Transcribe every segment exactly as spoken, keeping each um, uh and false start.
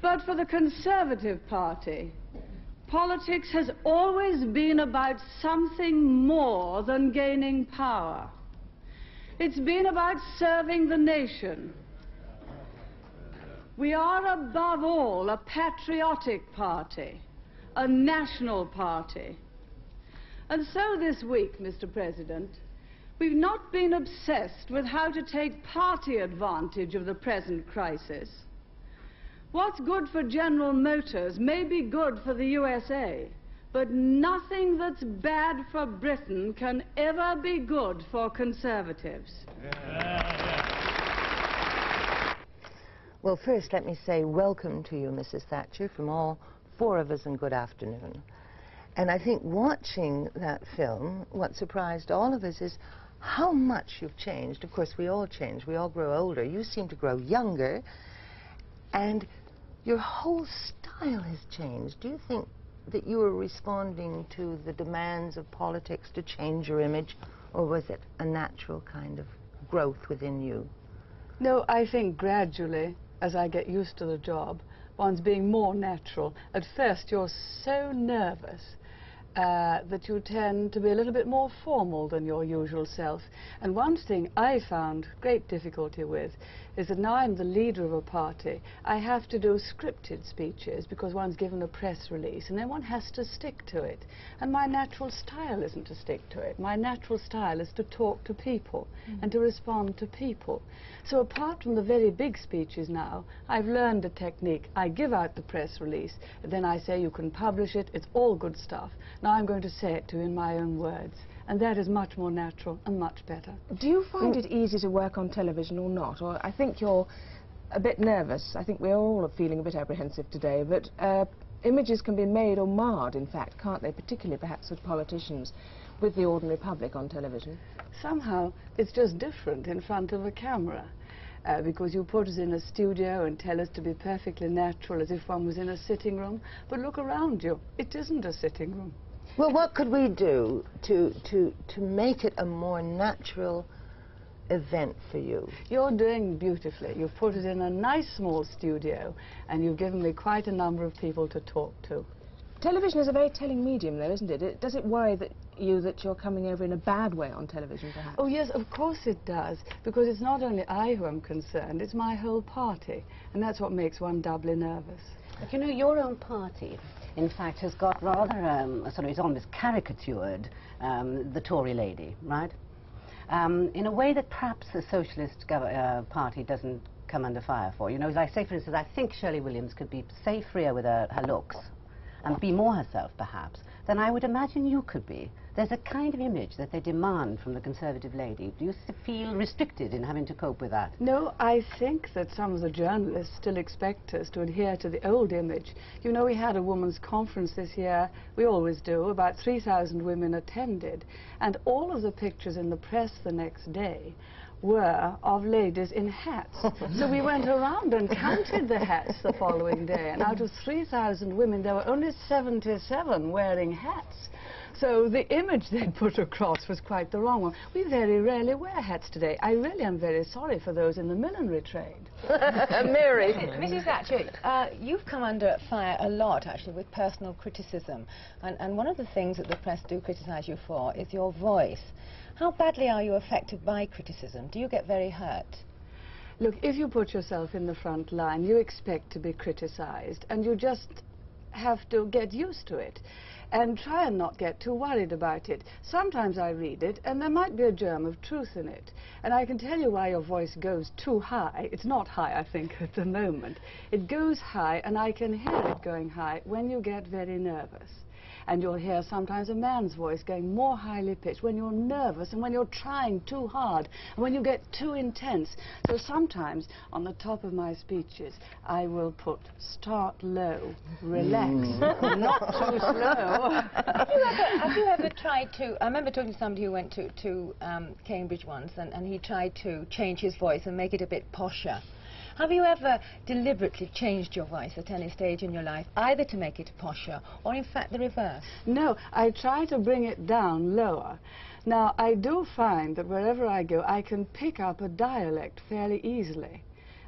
But for the Conservative Party, politics has always been about something more than gaining power. It's been about serving the nation. We are, above all, a patriotic party, a national party. And so this week, Mister President, we've not been obsessed with how to take party advantage of the present crisis. What's good for General Motors may be good for the U S A, but nothing that's bad for Britain can ever be good for Conservatives. Yeah. Yeah. Well, first let me say welcome to you, Missus Thatcher, from all four of us, and good afternoon. And I think watching that film, what surprised all of us is how much you've changed. Of course, we all change. We all grow older. You seem to grow younger. And your whole style has changed. Do you think that you were responding to the demands of politics to change your image, or was it a natural kind of growth within you? No, I think gradually, as I get used to the job, one's being more natural. At first, you're so nervous uh, that you tend to be a little bit more formal than your usual self. And one thing I found great difficulty with is that now I'm the leader of a party, I have to do scripted speeches because one's given a press release, and then one has to stick to it. And my natural style isn't to stick to it. My natural style is to talk to people mm. and to respond to people. So apart from the very big speeches now, I've learned a technique. I give out the press release, and then I say, you can publish it, it's all good stuff. Now I'm going to say it to you in my own words. And that is much more natural and much better. Do you find mm. it easy to work on television or not? Or I think you're a bit nervous. I think we're all feeling a bit apprehensive today. But uh, images can be made or marred, in fact, can't they? Particularly perhaps with politicians, with the ordinary public on television. Somehow it's just different in front of a camera. Uh, because you put us in a studio and tell us to be perfectly natural as if one was in a sitting room. But look around you. It isn't a sitting room. Well, what could we do to, to, to make it a more natural event for you? You're doing beautifully. You've put it in a nice small studio, and you've given me quite a number of people to talk to. Television is a very telling medium, though, isn't it? It does it worry that you that you're coming over in a bad way on television, perhaps? Oh, yes, of course it does, because it's not only I who am concerned, it's my whole party, and that's what makes one doubly nervous. But, you know, your own party, in fact, has got rather, um, sort of, it's almost caricatured um, the Tory lady, right? Um, in a way that perhaps the Socialist uh, Party doesn't come under fire for. You know, as I say, for instance, I think Shirley Williams could be, say, freer with her, her looks and be more herself, perhaps, than I would imagine you could be. There's a kind of image that they demand from the Conservative lady. Do you feel restricted in having to cope with that? No, I think that some of the journalists still expect us to adhere to the old image. You know, we had a women's conference this year, we always do, about three thousand women attended, and all of the pictures in the press the next day were of ladies in hats. So we went around and counted the hats the following day, and out of three thousand women, there were only seventy-seven wearing hats. So the image they put across was quite the wrong one. We very rarely wear hats today. I really am very sorry for those in the millinery trade. Mary. Missus Thatcher, uh, you've come under fire a lot, actually, with personal criticism. And, and one of the things that the press do criticise you for is your voice. How badly are you affected by criticism? Do you get very hurt? Look, if you put yourself in the front line, you expect to be criticised, and you just have to get used to it and try and not get too worried about it. Sometimes I read it, and there might be a germ of truth in it. And I can tell you why your voice goes too high. It's not high, I think, at the moment. It goes high, and I can hear it going high when you get very nervous. And you'll hear sometimes a man's voice going more highly pitched when you're nervous and when you're trying too hard and when you get too intense. So sometimes on the top of my speeches I will put start low, relax, mm. not too slow. Have you ever, have you ever tried to, I remember talking to somebody who went to, to um, Cambridge once, and, and he tried to change his voice and make it a bit posher. Have you ever deliberately changed your voice at any stage in your life, either to make it posher or, in fact, the reverse? No, I try to bring it down lower. Now, I do find that wherever I go, I can pick up a dialect fairly easily.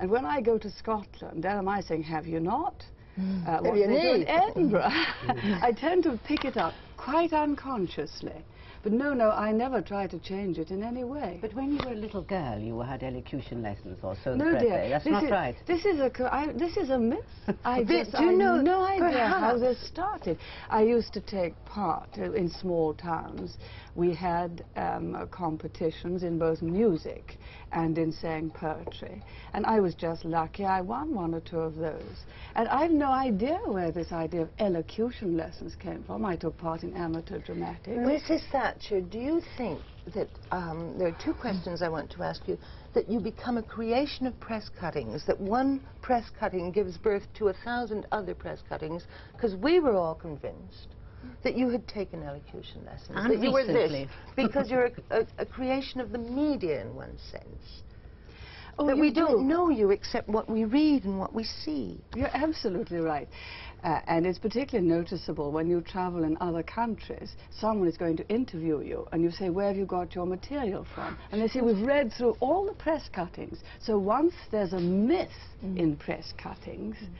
And when I go to Scotland, there am I saying, have you not? Mm. Uh, what do you need? In Edinburgh. Mm. I tend to pick it up quite unconsciously. But no, no, I never try to change it in any way. But when you were a little girl, you had elocution lessons or so. No, dear. That's not right. This is a, I, this is a myth. I just, do you know, no idea how this started. I used to take part in small towns. We had um, uh, competitions in both music and in saying poetry. And I was just lucky I won one or two of those. And I've no idea where this idea of elocution lessons came from. I took part in amateur dramatics. Missus Thatcher, do you think that, um, there are two questions I want to ask you, that you become a creation of press cuttings, that one press cutting gives birth to a thousand other press cuttings, because we were all convinced that you had taken elocution lessons, and that you were this, because you're a, a, a creation of the media in one sense. Oh, that we do. Don't know you except what we read and what we see. You're absolutely right. Uh, and it's particularly noticeable when you travel in other countries. Someone is going to interview you and you say, where have you got your material from? And they say, we've read through all the press cuttings. So once there's a myth mm. in press cuttings, mm.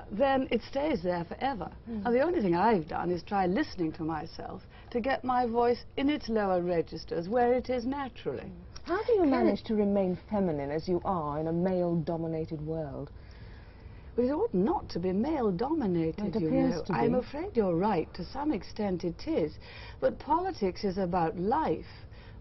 uh, then it stays there forever. Mm. And the only thing I've done is try listening to myself to get my voice in its lower registers where it is naturally. Mm. How do you manage to remain feminine as you are in a male-dominated world? Well, it ought not to be male-dominated, you know. I'm afraid you're right. To some extent it is. But politics is about life.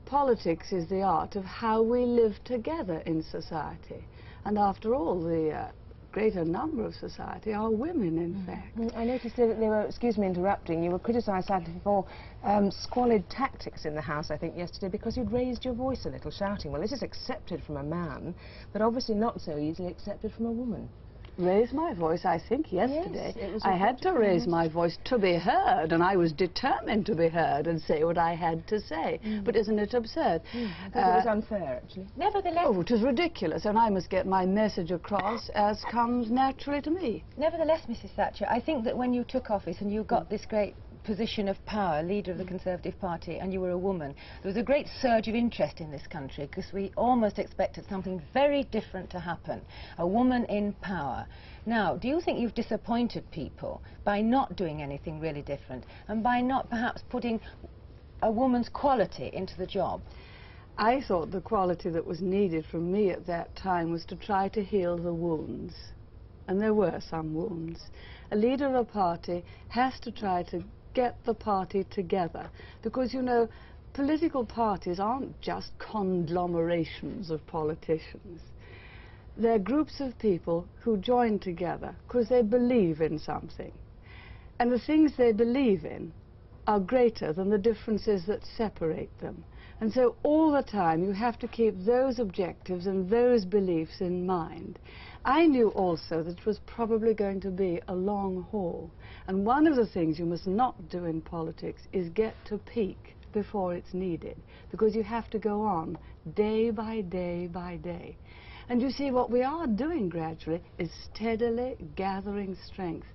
Politics is the art of how we live together in society. And after all, the uh, greater number of society are women, in mm. fact. Mm. I noticed that they were, excuse me interrupting, you were criticised for um, squalid tactics in the House, I think, yesterday, because you'd raised your voice a little, shouting. Well, this is accepted from a man, but obviously not so easily accepted from a woman. Raise my voice, I think, yesterday. Yes, I had to raise my voice to be heard, and I was determined to be heard and say what I had to say. Mm. But isn't it absurd? Mm. I thought uh, it was unfair, actually. Nevertheless... Oh, it was ridiculous, and I must get my message across as comes naturally to me. Nevertheless, Missus Thatcher, I think that when you took office and you got mm. this great position of power, leader of the Conservative Party, and you were a woman, there was a great surge of interest in this country because we almost expected something very different to happen. A woman in power. Now, do you think you've disappointed people by not doing anything really different and by not perhaps putting a woman's quality into the job? I thought the quality that was needed from me at that time was to try to heal the wounds. And there were some wounds. A leader of a party has to try to get the party together, because, you know, political parties aren't just conglomerations of politicians. They're groups of people who join together because they believe in something, and the things they believe in are greater than the differences that separate them. And so all the time you have to keep those objectives and those beliefs in mind. I knew also that it was probably going to be a long haul. And one of the things you must not do in politics is get to peak before it's needed, because you have to go on day by day by day. And you see, what we are doing gradually is steadily gathering strength.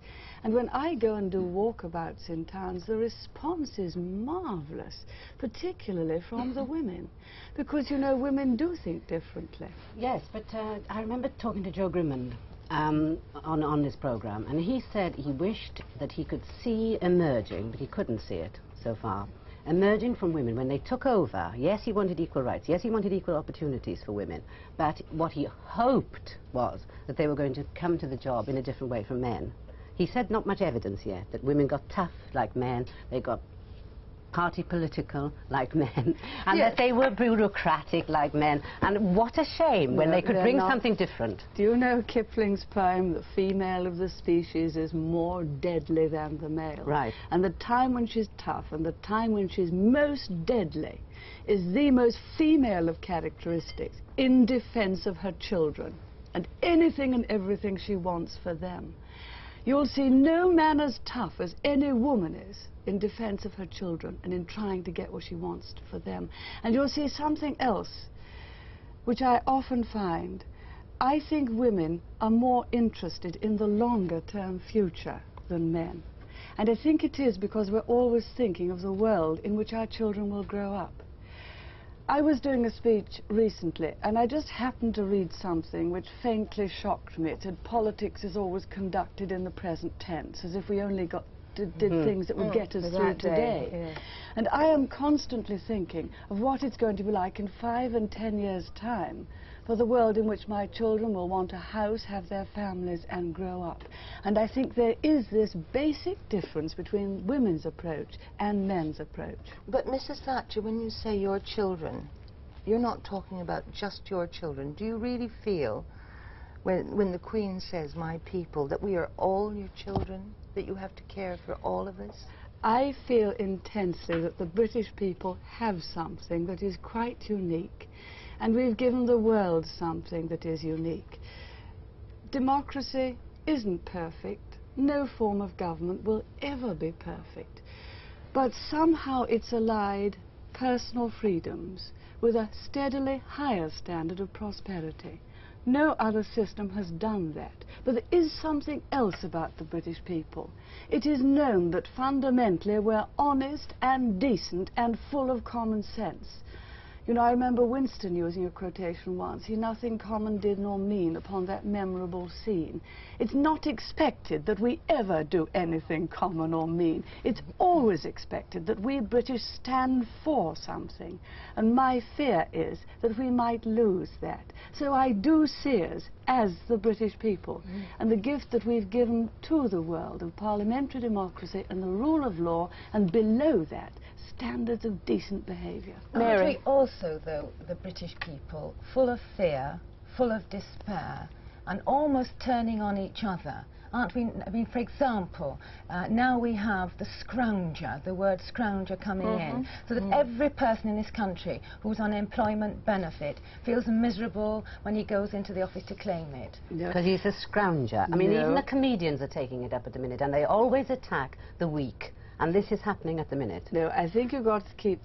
And when I go and do walkabouts in towns, the response is marvellous, particularly from the women, because, you know, women do think differently. Yes, but uh, I remember talking to Joe Grimmond um, on, on his programme, and he said he wished that he could see emerging, but he couldn't see it so far, emerging from women when they took over. Yes, he wanted equal rights, yes, he wanted equal opportunities for women, but what he hoped was that they were going to come to the job in a different way from men. He said not much evidence yet, that women got tough like men, they got party political like men, and yes. that they were bureaucratic like men. And what a shame no, when they could bring not. something different. Do you know Kipling's poem, the female of the species is more deadly than the male? Right. And the time when she's tough and the time when she's most deadly is the most female of characteristics in defense of her children and anything and everything she wants for them. You'll see no man as tough as any woman is in defense of her children and in trying to get what she wants for them. And you'll see something else, which I often find. I think women are more interested in the longer-term future than men. And I think it is because we're always thinking of the world in which our children will grow up. I was doing a speech recently, and I just happened to read something which faintly shocked me. It said, politics is always conducted in the present tense, as if we only got did, did mm-hmm. things that would oh, get us through today. Day, yeah. And I am constantly thinking of what it's going to be like in five and ten years' time for the world in which my children will want a house, have their families, and grow up. And I think there is this basic difference between women's approach and men's approach. But Missus Thatcher, when you say your children, you're not talking about just your children. Do you really feel, when, when the Queen says, my people, that we are all your children, that you have to care for all of us? I feel intensely that the British people have something that is quite unique, and we've given the world something that is unique. Democracy isn't perfect. No form of government will ever be perfect. But somehow it's allied personal freedoms with a steadily higher standard of prosperity. No other system has done that. But there is something else about the British people. It is known that fundamentally we're honest and decent and full of common sense. You know, I remember Winston using a quotation once, he nothing common did nor mean upon that memorable scene. It's not expected that we ever do anything common or mean. It's always expected that we British stand for something. And my fear is that we might lose that. So I do see us as the British people. Mm. And the gift that we've given to the world of parliamentary democracy and the rule of law, and below that, standards of decent behaviour. Mary. Also, though, the British people, full of fear, full of despair, and almost turning on each other. Aren't we, I mean, for example, uh, now we have the scrounger, the word scrounger coming mm-hmm. in, so that mm. every person in this country who's on employment benefit feels miserable when he goes into the office to claim it. Because he's a scrounger. I mean, no. even the comedians are taking it up at the minute, and they always attack the weak. And this is happening at the minute. No, I think you've got to keep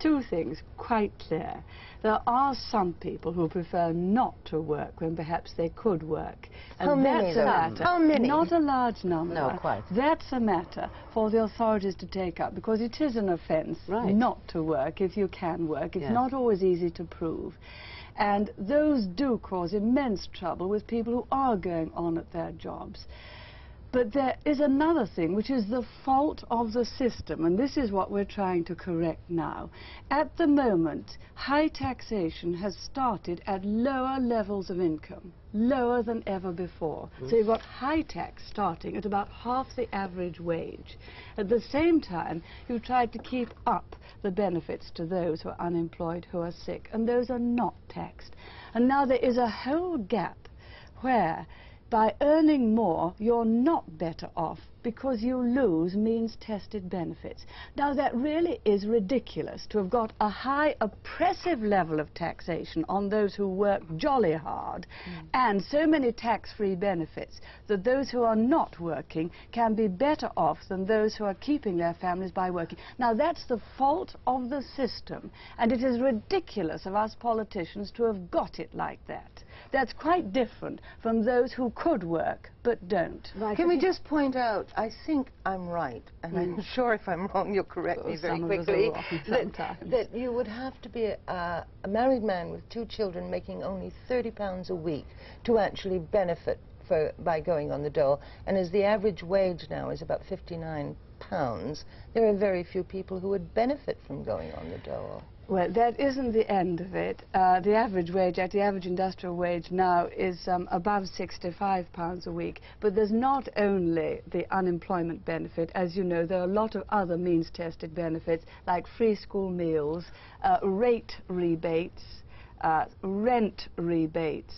two things quite clear. There are some people who prefer not to work when perhaps they could work. And How that's many a matter. How many? Not a large number. No, quite. That's a matter for the authorities to take up, because it is an offence right. not to work if you can work. It's yeah. not always easy to prove. And those do cause immense trouble with people who are going on at their jobs. But there is another thing, which is the fault of the system, and this is what we're trying to correct now. At the moment, high taxation has started at lower levels of income, lower than ever before. Mm-hmm. So you've got high tax starting at about half the average wage. At the same time, you've tried to keep up the benefits to those who are unemployed, who are sick, and those are not taxed. And now there is a whole gap where by earning more, you're not better off, because you lose means-tested benefits. Now, that really is ridiculous, to have got a high oppressive level of taxation on those who work jolly hard, mm. and so many tax-free benefits that those who are not working can be better off than those who are keeping their families by working. Now, that's the fault of the system, and it is ridiculous of us politicians to have got it like that. That's quite different from those who could work but don't. Right. Can we just point out, I think I'm right, and mm. I'm sure if I'm wrong you'll correct me very quickly, that, that you would have to be a, a married man with two children making only thirty pounds a week to actually benefit for, by going on the dole, and as the average wage now is about fifty-nine pounds, there are very few people who would benefit from going on the dole. Well, that isn't the end of it. Uh, the average wage, at the average industrial wage now, is um, above sixty-five pounds a week. But there's not only the unemployment benefit. As you know, there are a lot of other means-tested benefits, like free school meals, uh, rate rebates, uh, rent rebates.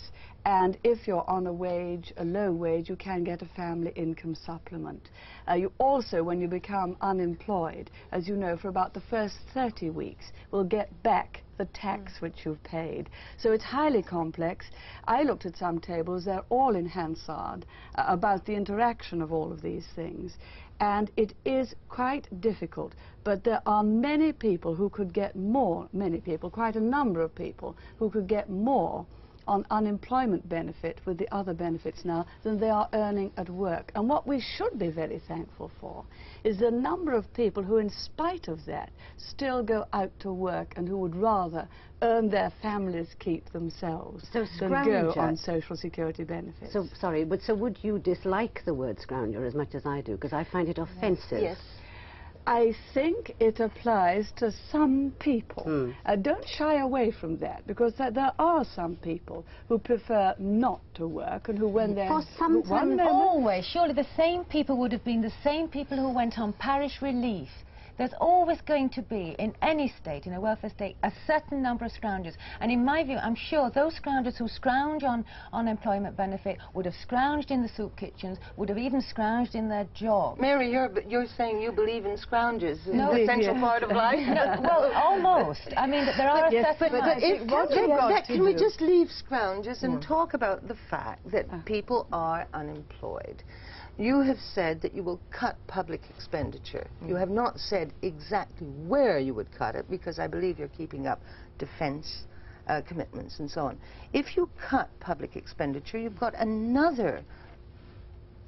And if you're on a wage, a low wage, you can get a family income supplement. Uh, you also, when you become unemployed, as you know, for about the first thirty weeks, will get back the tax which you've paid. So it's highly complex. I looked at some tables, they're all in Hansard, uh, about the interaction of all of these things. And it is quite difficult, but there are many people who could get more, many people, quite a number of people, who could get more on unemployment benefit with the other benefits now than they are earning at work. And what we should be very thankful for is the number of people who, in spite of that, still go out to work and who would rather earn their families' keep themselves so than go on social security benefits. So, sorry, but so would you dislike the word scrounger as much as I do? Because I find it offensive. Yes. I think it applies to some people. Mm. Uh, don't shy away from that, because th there are some people who prefer not to work and who, when they're... For some time, always. Surely the same people would have been the same people who went on parish relief. There's always going to be, in any state, in a welfare state, a certain number of scroungers. And in my view, I'm sure those scroungers who scrounge on unemployment benefit would have scrounged in the soup kitchens, would have even scrounged in their job. Mary, you're, you're saying you believe in scroungers, no, the essential part of life? No, well, almost. I mean, there are yes, certain... But, but if, what can, got that, can we just leave scroungers and mm. talk about the fact that uh. people are unemployed? You have said that you will cut public expenditure. Mm. You have not said exactly where you would cut it, because I believe you're keeping up defense uh, commitments and so on. If you cut public expenditure, you've got another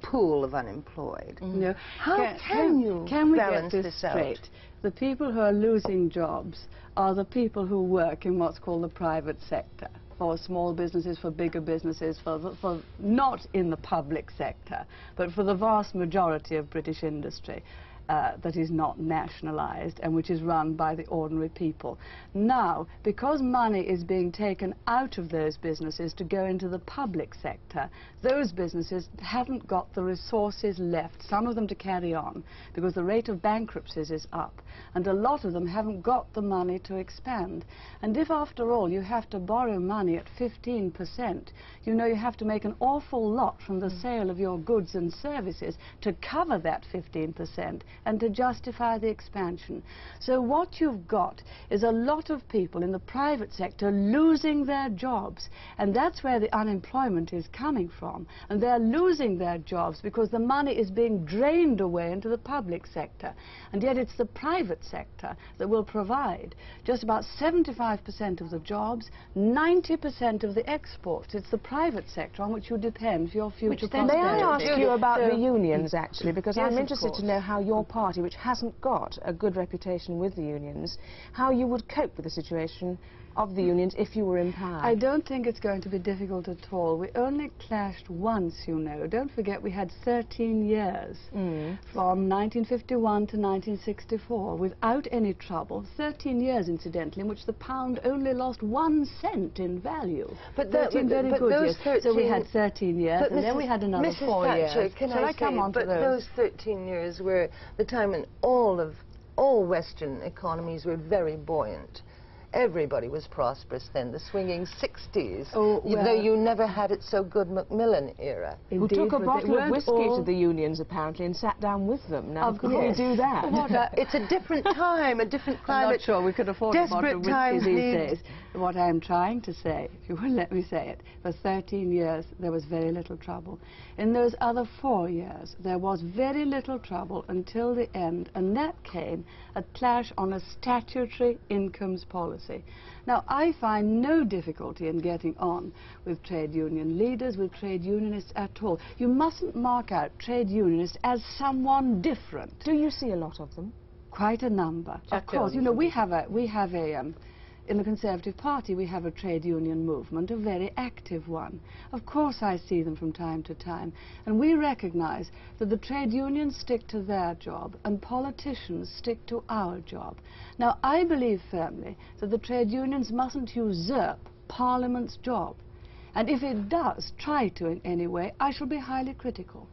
pool of unemployed. Mm. No. How can, can, can you can we balance get this, this out? Straight? The people who are losing jobs are the people who work in what's called the private sector. For small businesses, for bigger businesses, for, for not in the public sector, but for the vast majority of British industry uh, that is not nationalised and which is run by the ordinary people. Now, because money is being taken out of those businesses to go into the public sector, those businesses haven't got the resources left, some of them to carry on, because the rate of bankruptcies is up, and a lot of them haven't got the money to expand. And if, after all, you have to borrow money at fifteen percent, you know you have to make an awful lot from the sale of your goods and services to cover that fifteen percent and to justify the expansion. So what you've got is a lot of people in the private sector losing their jobs, and that's where the unemployment is coming from. And they're losing their jobs because the money is being drained away into the public sector, and yet it's the private sector that will provide just about seventy-five percent of the jobs, ninety percent of the exports. It's the private sector on which you depend for your future prospects. May I ask you about the unions, actually, because I'm interested to know how your party, which hasn't got a good reputation with the unions, how you would cope with the situation of the unions if you were in power. I don't think it's going to be difficult at all. We only clashed once, you know. Don't forget we had thirteen years mm. from nineteen fifty-one to nineteen sixty-four without any trouble. thirteen years, incidentally, in which the pound only lost one cent in value. But, that, but, very but good those years. So we had thirteen years and Missus then we had another Missus four Thatcher, years. Can Shall I, I come say, on to but those? those thirteen years were the time when all of all Western economies were very buoyant. Everybody was prosperous then, the swinging sixties, oh, well, though you never had it so good Macmillan era. Indeed, who took a bottle of whiskey to the unions, apparently, and sat down with them. Now, of course. Can we do that? What a, it's a different time, a different climate. I'm not sure we could afford a bottle of whiskey these days. What I'm trying to say, if you will let me say it, for thirteen years there was very little trouble. In those other four years there was very little trouble until the end, and that came a clash on a statutory incomes policy. Now, I find no difficulty in getting on with trade union leaders, with trade unionists at all. You mustn't mark out trade unionists as someone different. Do you see a lot of them? Quite a number. Of course. You know, we have a... We have a um, in the Conservative Party, we have a trade union movement, a very active one. Of course I see them from time to time. And we recognize that the trade unions stick to their job and politicians stick to our job. Now, I believe firmly that the trade unions mustn't usurp Parliament's job. And if it does try to in any way, I shall be highly critical.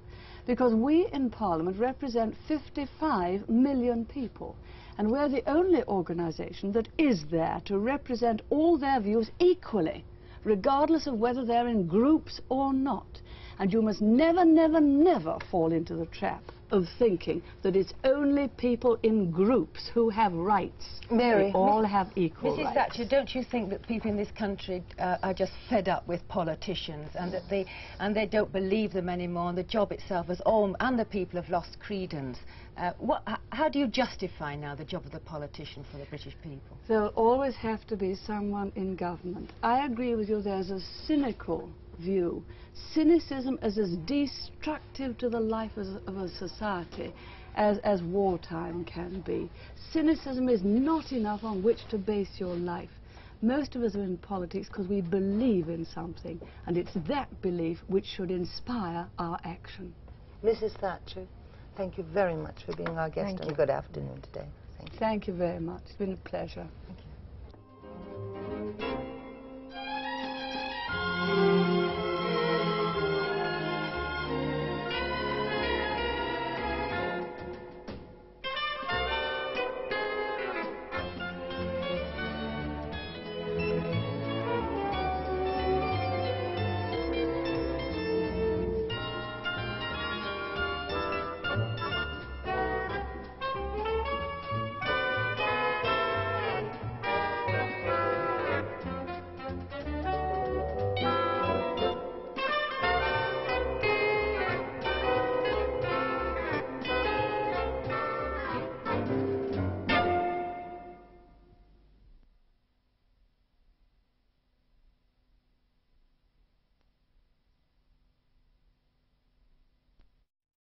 Because we in Parliament represent fifty-five million people. And we're the only organisation that is there to represent all their views equally, regardless of whether they're in groups or not. And you must never, never, never fall into the trap of thinking that it's only people in groups who have rights. Mary, we all have equal rights. Missus Thatcher, don't you think that people in this country uh, are just fed up with politicians, and that they and they don't believe them anymore, and the job itself is all, and the people have lost credence? Uh, what, how do you justify now the job of the politician for the British people? There'll always have to be someone in government. I agree with you, there's a cynical view. Cynicism is as destructive to the life as, of a society as, as wartime can be. Cynicism is not enough on which to base your life. Most of us are in politics because we believe in something, and it's that belief which should inspire our action. Missus Thatcher, thank you very much for being our guest, and good afternoon today. Thank you. Thank you very much. It's been a pleasure. Thank you.